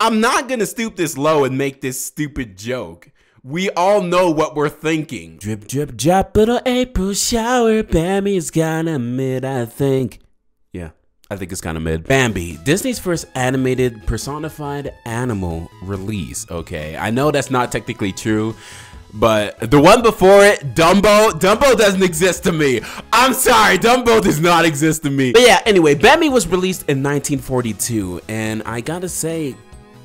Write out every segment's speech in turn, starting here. I'm not gonna stoop this low and make this stupid joke. We all know what we're thinking. Drip, drip, drop, little April shower. Bambi's kinda mid, I think. Yeah, I think it's kinda mid. Bambi, Disney's first animated personified animal release, okay. I know that's not technically true, but the one before it, Dumbo doesn't exist to me. I'm sorry, Dumbo does not exist to me. But yeah, anyway, Bambi was released in 1942, and I gotta say,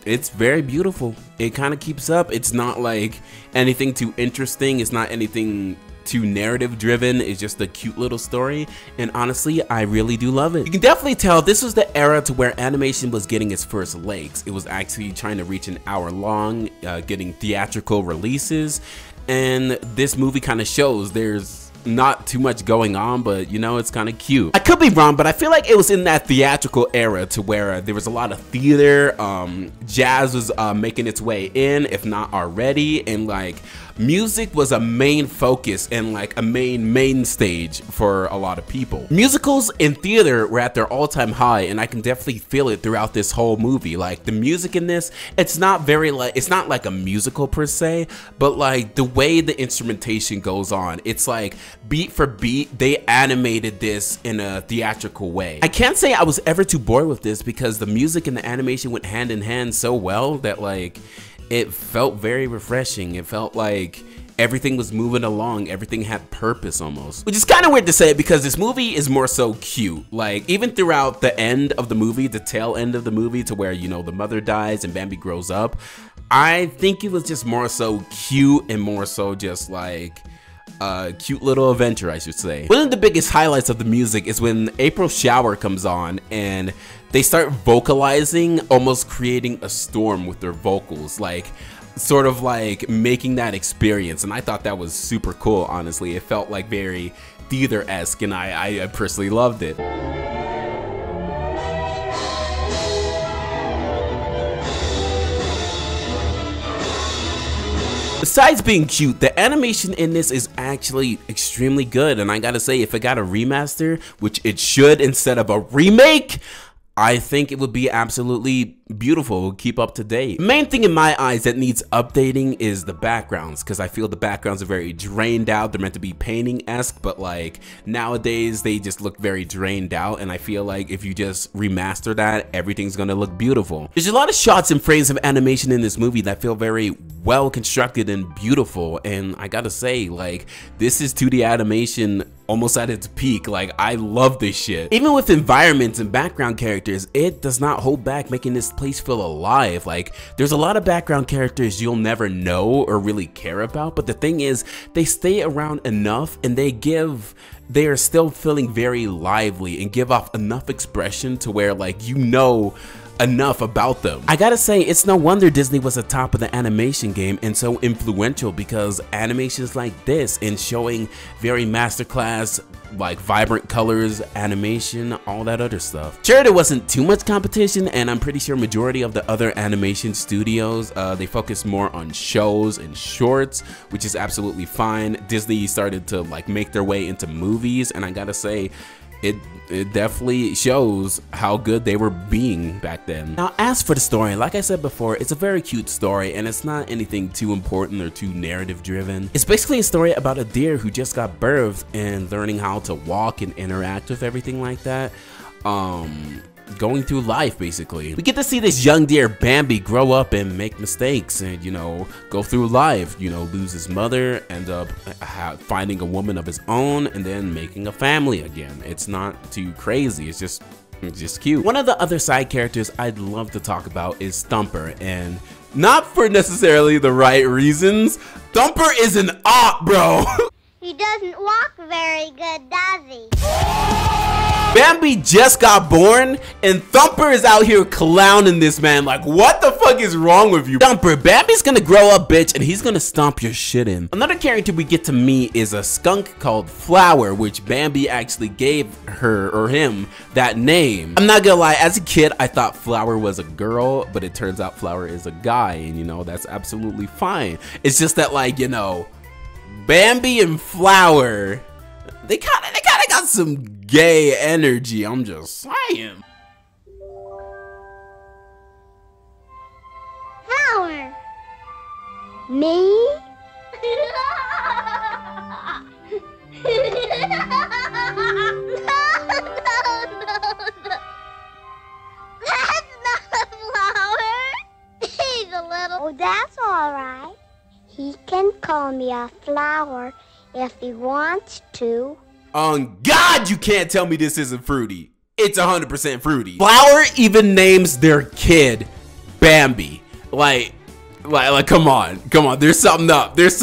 it's very beautiful. It kind of keeps up. It's not like anything too interesting. It's not anything too narrative driven. It's just a cute little story, and honestly, I really do love it. You can definitely tell this was the era to where animation was getting its first legs. It was actually trying to reach an hour long, getting theatrical releases, and this movie kind of shows there's not too much going on, but you know, it's kind of cute. I could be wrong, but I feel like it was in that theatrical era to where there was a lot of theater, jazz was making its way in, if not already, and like music was a main focus and like a main stage for a lot of people. Musicals and theater were at their all-time high, and I can definitely feel it throughout this whole movie. Like the music in this, it's not like a musical per se, but like the way the instrumentation goes on, it's like beat for beat, they animated this in a theatrical way. I can't say I was ever too bored with this because the music and the animation went hand in hand so well that like it felt very refreshing. It felt like everything was moving along, everything had purpose almost. Which is kind of weird to say because this movie is more so cute. Like even throughout the end of the movie, the tail end of the movie to where, you know, the mother dies and Bambi grows up, I think it was just more so cute and more so just like cute little adventure, I should say. One of the biggest highlights of the music is when April Shower comes on and they start vocalizing, almost creating a storm with their vocals, like sort of like making that experience. And I thought that was super cool, honestly. It felt like very theater-esque, and I personally loved it. Besides being cute, the animation in this is actually extremely good, and I gotta say, if it got a remaster, which it should instead of a remake, I think it would be absolutely beautiful, keep up to date. The main thing in my eyes that needs updating is the backgrounds, because I feel the backgrounds are very drained out. They're meant to be painting-esque, but like nowadays they just look very drained out, and I feel like if you just remaster that, everything's gonna look beautiful. There's a lot of shots and frames of animation in this movie that feel very well constructed and beautiful, and I gotta say, like, this is 2D animation almost at its peak. Like, I love this shit. Even with environments and background characters, it does not hold back, making this place feel alive. Like, there's a lot of background characters you'll never know or really care about, but the thing is, they stay around enough and they are still feeling very lively and give off enough expression to where, like, you know enough about them. I gotta say, it's no wonder Disney was at the top of the animation game and so influential, because animations like this and showing very masterclass, like vibrant colors, animation, all that other stuff. Sure, there wasn't too much competition, and I'm pretty sure majority of the other animation studios, they focus more on shows and shorts, which is absolutely fine. Disney started to like make their way into movies, and I gotta say, it definitely shows how good they were being back then. Now, as for the story, like I said before, it's a very cute story, and it's not anything too important or too narrative driven. It's basically a story about a deer who just got birthed and learning how to walk and interact with everything like that. Going through life, basically. We get to see this young deer Bambi grow up and make mistakes and, you know, go through life, you know, lose his mother, end up finding a woman of his own, and then making a family again. It's not too crazy, it's just cute. One of the other side characters I'd love to talk about is Thumper, and not for necessarily the right reasons. Thumper is an op, bro. He doesn't walk very good, does he? Bambi just got born, and Thumper is out here clowning this man. Like, what the fuck is wrong with you, Thumper? Bambi's gonna grow up, bitch, and he's gonna stomp your shit in. Another character we get to meet is a skunk called Flower, which Bambi actually gave her, or him, that name. I'm not gonna lie, as a kid, I thought Flower was a girl, but it turns out Flower is a guy, and, you know, that's absolutely fine. It's just that, like, you know, Bambi and Flower, they kinda got some gay energy, I'm just saying. shower. Me? No. That's not a flower. He's a little... Oh, that's all right. He can call me a flower if he wants to. On God, you can't tell me this isn't fruity. It's 100% fruity. Flower even names their kid Bambi. Like, come on. There's something up. It's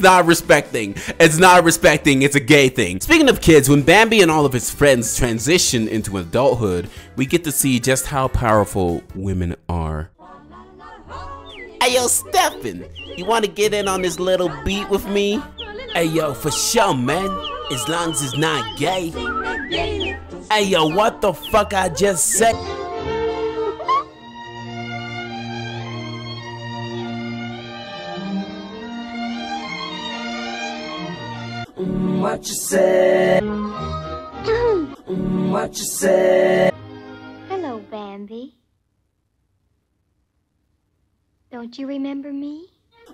not respecting. It's a gay thing. Speaking of kids, when Bambi and all of his friends transition into adulthood, we get to see just how powerful women are. Hey, yo, Stefan, you want to get in on this little beat with me? Hey, yo, for sure, man. As long as it's not gay. Hey, yo, what the fuck I just said? What you say? What you say? Hello, Bambi. Don't you remember me?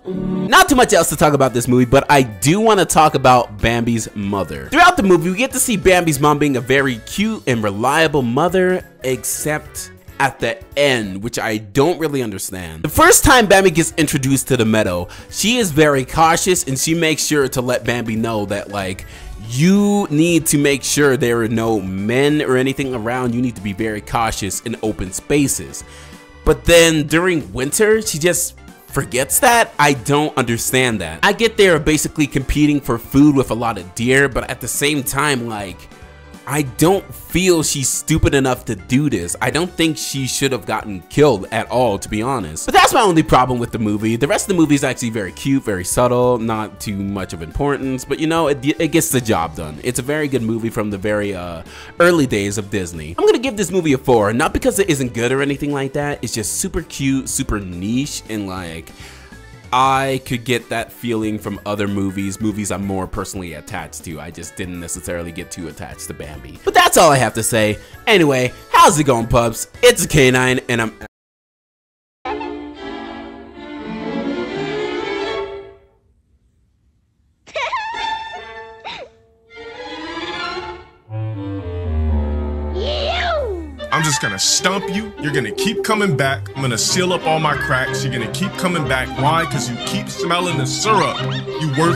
Not too much else to talk about this movie, but I do want to talk about Bambi's mother. Throughout the movie, we get to see Bambi's mom being a very cute and reliable mother, except at the end, which I don't really understand. The first time Bambi gets introduced to the meadow, she is very cautious and she makes sure to let Bambi know that, like, you need to make sure there are no men or anything around. You need to be very cautious in open spaces. But then during winter, she just forgets that? I don't understand that. I get they are basically competing for food with a lot of deer, but at the same time, like, I don't feel she's stupid enough to do this. I don't think she should have gotten killed at all, to be honest. But that's my only problem with the movie. The rest of the movie is actually very cute, very subtle, not too much of importance, but you know, it gets the job done. It's a very good movie from the very early days of Disney. I'm gonna give this movie a 4, not because it isn't good or anything like that. It's just super cute, super niche, and like, I could get that feeling from other movies I'm more personally attached to. I just didn't necessarily get too attached to Bambi. But that's all I have to say. Anyway, how's it going, pups? It's a K9, and I'm... I'm just gonna stomp you, you're gonna keep coming back, I'm gonna seal up all my cracks, you're gonna keep coming back. Why? Because you keep smelling the syrup, you worthless.